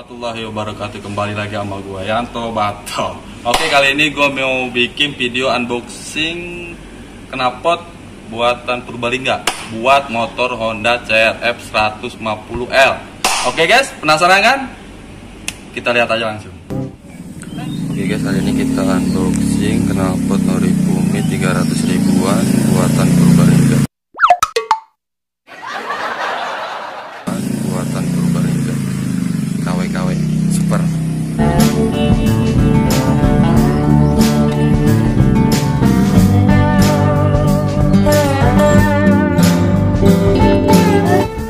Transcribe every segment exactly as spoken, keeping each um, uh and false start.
Warahmatullahi wabarakatuh. Kembali lagi sama gue Yanto Bato. Oke, kali ini gue mau bikin video unboxing knalpot buatan Purbalingga buat motor Honda C R F seratus lima puluh L. Oke guys, penasaran kan? Kita lihat aja langsung. Oke guys, kali ini kita unboxing knalpot Nori tiga ratus ribuan buatan Purbalingga. Buatan Purbalingga. K W K W super.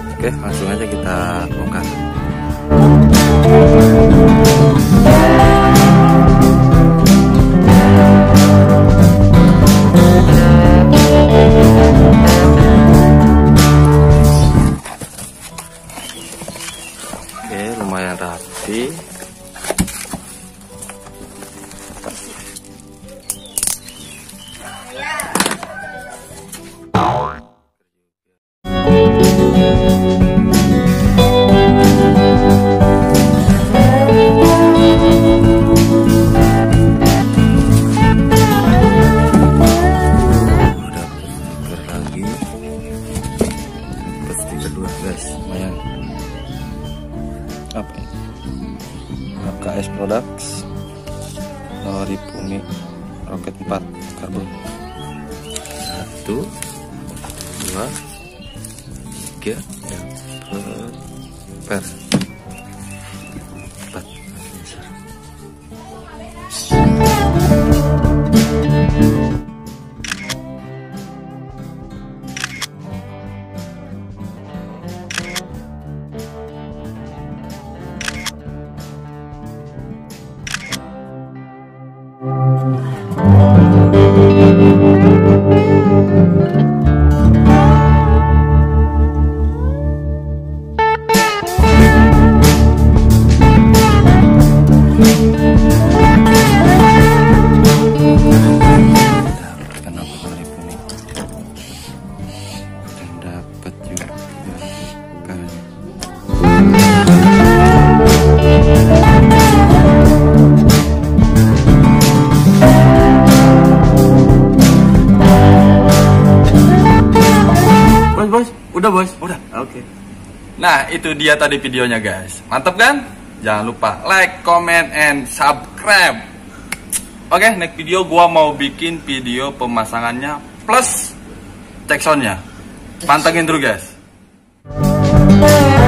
Oke, langsung aja kita buka. Lumayan rapi. Udah stiker lagi. Terus stiker dua guys, lumayan. Apa ini? K S Products Nori Pumi Roket empat karbon. Satu, dua, tiga, per empat. Udah bos, udah. Oke. Okay. Nah, itu dia tadi videonya guys. Mantap kan? Jangan lupa like, comment, and subscribe. Oke, okay, next video gua mau bikin video pemasangannya plus check soundnya. Pantengin terus guys.